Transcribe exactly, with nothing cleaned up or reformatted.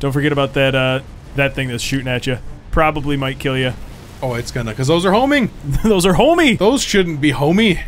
Don't forget about that uh, that thing that's shooting at you. Probably might kill you. Oh, it's gonna, because those are homing. Those are homie. Those shouldn't be homie.